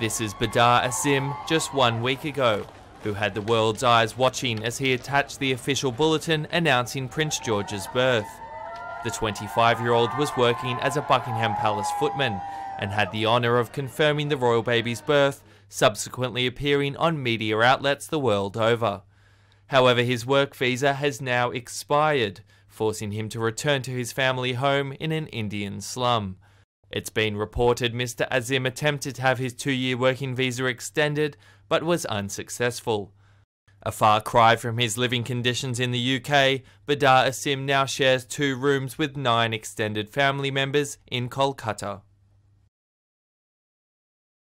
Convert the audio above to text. This is Badar Azim just 1 week ago, who had the world's eyes watching as he attached the official bulletin announcing Prince George's birth. The 25-year-old was working as a Buckingham Palace footman and had the honour of confirming the royal baby's birth, subsequently appearing on media outlets the world over. However, his work visa has now expired, forcing him to return to his family home in an Indian slum. It's been reported Mr. Azim attempted to have his 2-year working visa extended, but was unsuccessful. A far cry from his living conditions in the UK, Badar Azim now shares 2 rooms with 9 extended family members in Kolkata.